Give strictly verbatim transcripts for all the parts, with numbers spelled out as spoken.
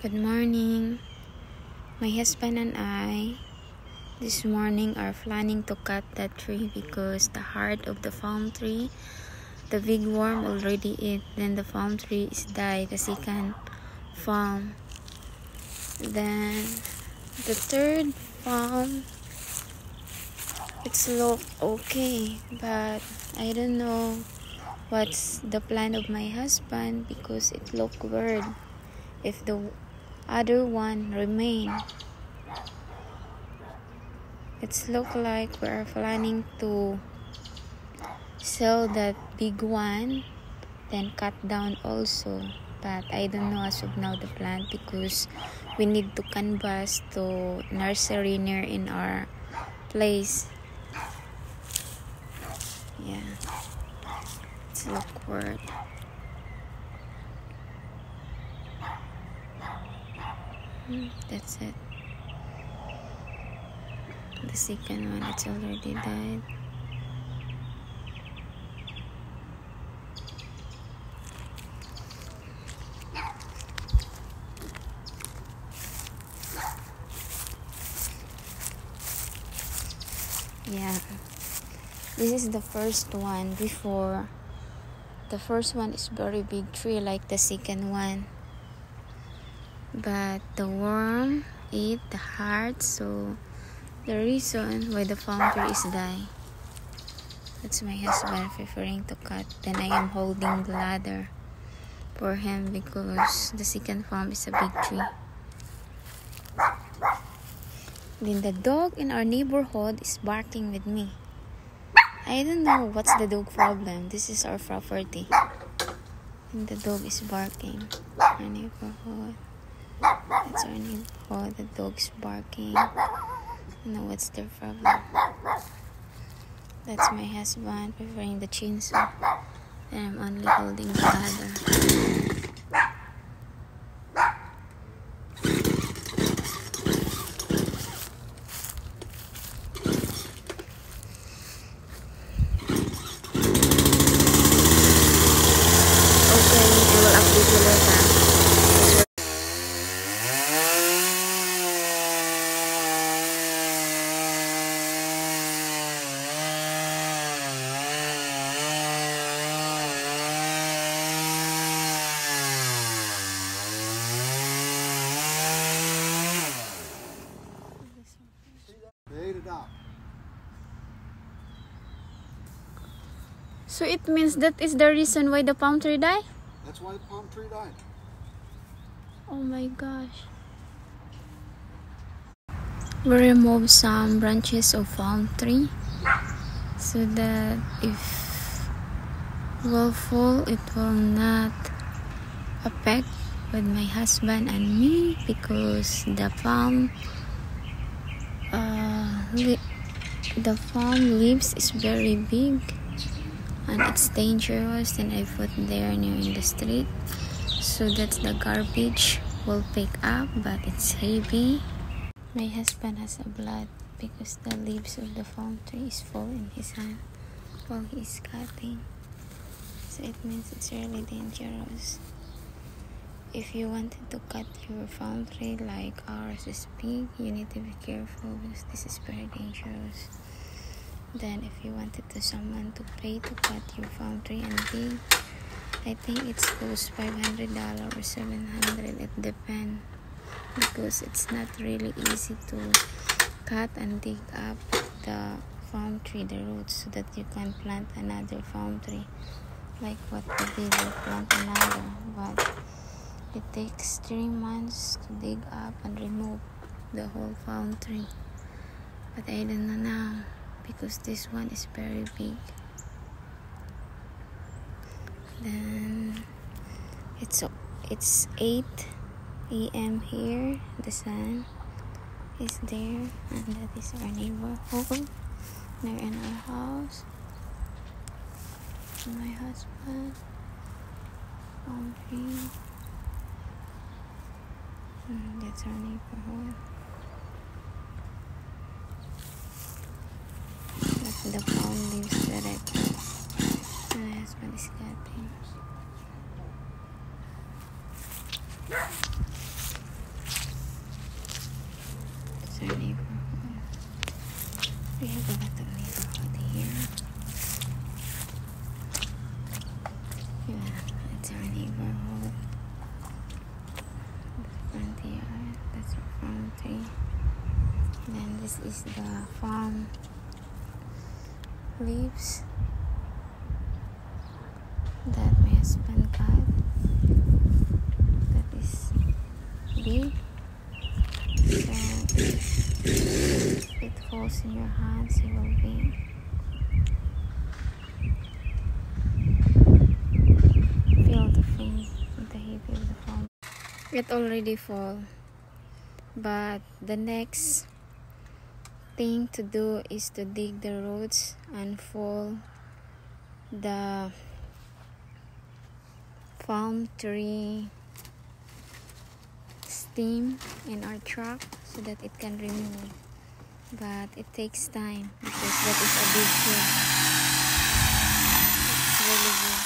Good morning. My husband and I this morning are planning to cut that tree because the heart of the palm tree, the big worm already ate. Then the palm tree is die, the second palm. Then the third palm, it's look okay, but I don't know what's the plan of my husband because it look weird if the other one remain. It's look like we're planning to sell that big one, then cut down also, but I don't know as of now the plant because we need to canvas to nursery near in our place. Yeah, it's awkward. That's it. The second one, it's already died. Yeah, this is the first one. Before, the first one is very big tree like the second one, but the worm ate the heart, so the reason why the palm tree is die. That's my husband preferring to cut. Then I am holding the ladder for him because the second palm is a big tree. Then the dog in our neighborhood is barking with me. I don't know what's the dog problem. This is our property. And the dog is barking. Our neighborhood. That's our neighborhood. The dog's barking. I don't know what's their problem. That's my husband preferring the chainsaw. And I'm only holding the ladder. Okay, I will update you later. So it means that is the reason why the palm tree died? That's why the palm tree died. Oh my gosh. We remove some branches of palm tree so that if it will fall, it will not affect with my husband and me because the palm uh, the palm leaves is very big. And it's dangerous, and I put there near in the street so that the garbage will pick up, but it's heavy. My husband has a blood because the leaves of the palm tree is full in his hand while he's cutting. So it means it's really dangerous. If you wanted to cut your palm tree like ours is big, you need to be careful because this is very dangerous. Then if you wanted to someone to pay to cut your palm tree and dig, I think it's cost five hundred dollars or seven hundred dollars, it depends, because it's not really easy to cut and dig up the palm tree, the roots, so that you can plant another palm tree, like what the people plant another, but it takes three months to dig up and remove the whole palm tree, but I don't know now. Because this one is very big. Then it's it's eight A M here. The sun is there, and that is our neighborhood near in our house. And my husband, Henry, and that's our neighborhood. The palm leaves that I put. My husband is cutting. Okay, then this is the palm leaves that my husband cut. That is big, so if it falls in your hands, you will be feel the pain, the heavy of the palm. It already fall, but the next thing to do is to dig the roots and fall the palm tree stem in our truck so that it can remove, but it takes time because that is a big thing. It's really good.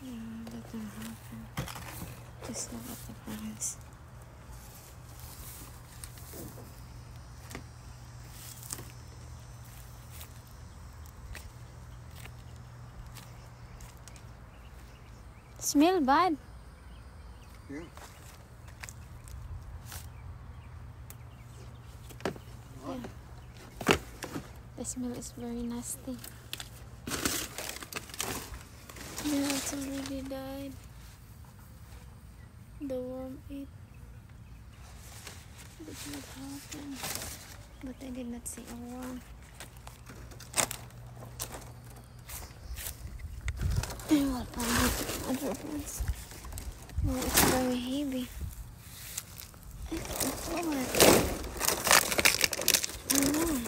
Yeah, that don't happen. Just look at the plants. Smell bad. Yeah. yeah. The smell is very nasty. Yeah, it's already died. The worm ate. That's what happened. But I did not see a worm. I will find other plants. Oh, it's very heavy. I don't know it. I know it.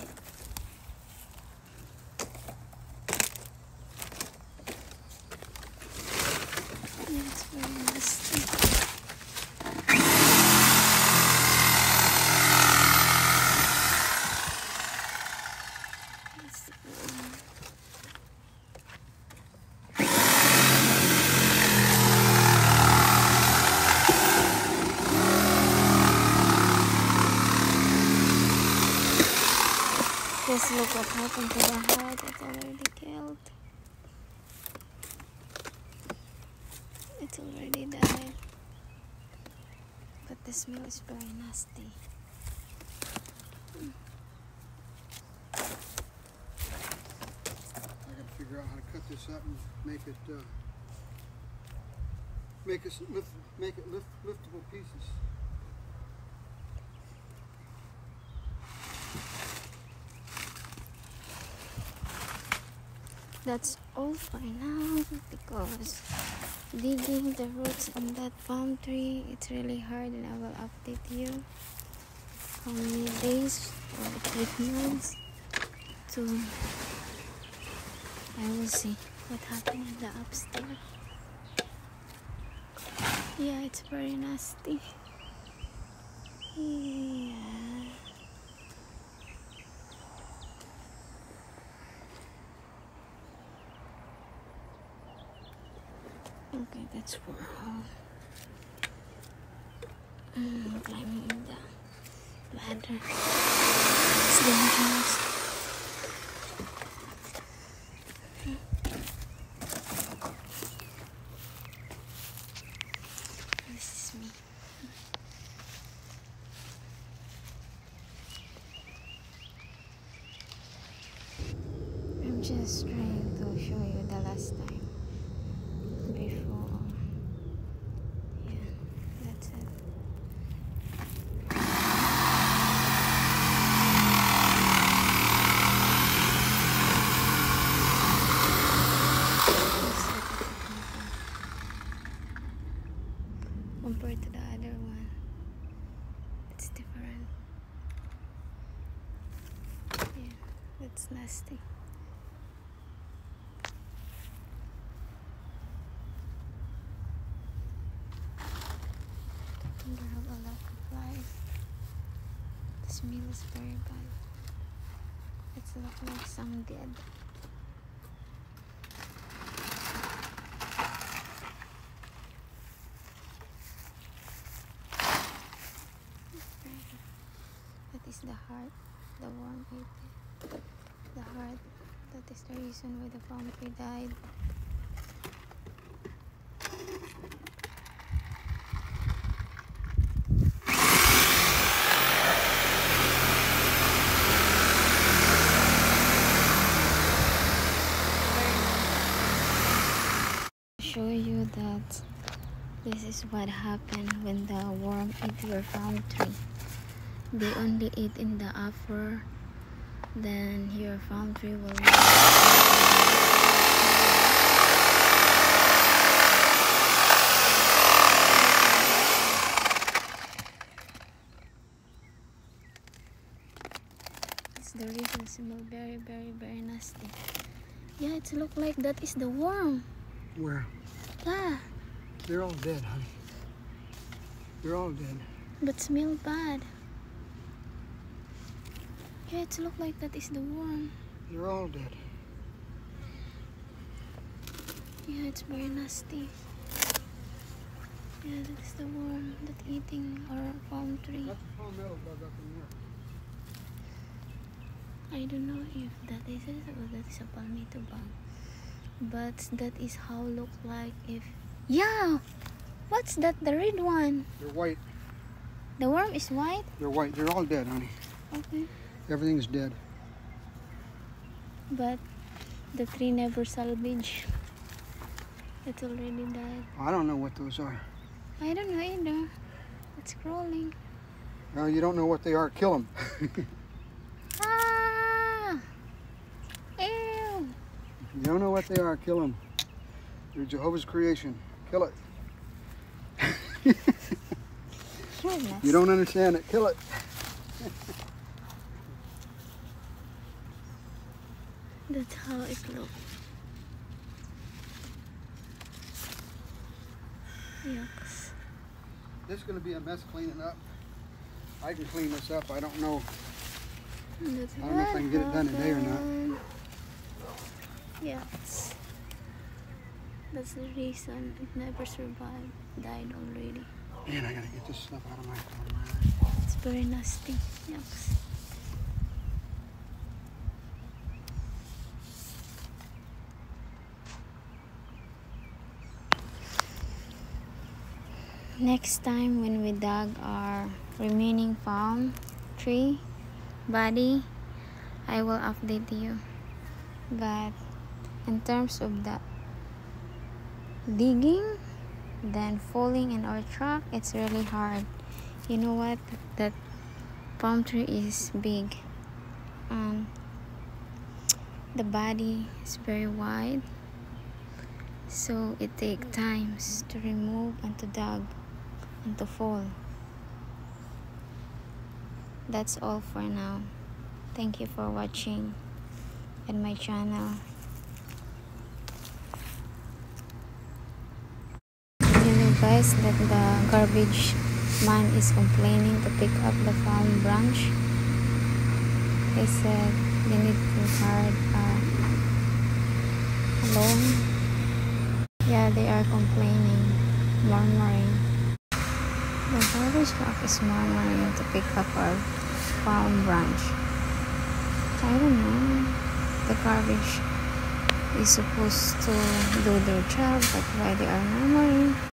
It's very nasty. Just look what happened to the heart. It's already killed. It's already died. But the smell is very nasty. Hmm. I gotta figure out how to cut this up and make it uh, make it lift, make it lift, liftable pieces. That's all for now because digging the roots on that palm tree, it's really hard, and I will update you how many days or eight months to I will see what happened in the upstairs. Yeah, it's very nasty. Yeah. Okay, that's for all. Mm, climbing in the ladder. It's dangerous. Okay. This is me. I'm just trying to show you the last time. Compared to the other one, it's different. Yeah, that's nasty. And I have a lot of flies. The smell is very bad. It's look like some dead. The heart, the worm ate it. The heart, the What is the reason why the vampire died? Show you that this is what happened when the worm eat your palm tree. They only eat in the upper, then your palm tree will it's the reason smell very very very nasty. Yeah, it look like that is the worm. Where? Yeah. They're all dead, honey. They're all dead. But smell bad. Yeah, it looks like that is the worm. They're all dead. Yeah, it's very nasty. Yeah, that's the worm that eating our palm tree. That's the palm metal bug up in here. I don't know if that is it or that is a palmetto bug. But that is how look like if... Yeah! What's that? The red one? They're white. The worm is white? They're white. They're all dead, honey. Okay. Everything's dead. But the tree never salvaged. It's already died. I don't know what those are. I don't know either. It's crawling. Well, you don't know what they are. Kill them. You don't know what they are, kill them. They're Jehovah's creation. Kill it. You don't understand it, kill it. That's how it looks. Yucks. This is going to be a mess cleaning up. I can clean this up. I don't know. That's I don't know if I can get it done today or not. Yes, that's the reason it never survived, died already. Man, I gotta get this stuff out of my car. It's very nasty. Yes. Next time when we dug our remaining palm tree body, I will update you. But in terms of the digging, then falling in our truck, it's really hard. You know what? That palm tree is big. Um, the body is very wide. So it takes time to remove and to dig and to fall. That's all for now. Thank you for watching at my channel. Guys, that the garbage man is complaining to pick up the palm branch. He said they need to hard uh, alone. Yeah, they are complaining, murmuring. The garbage truck is murmuring to pick up our palm branch. I don't know. The garbage is supposed to do their job, but why they are murmuring?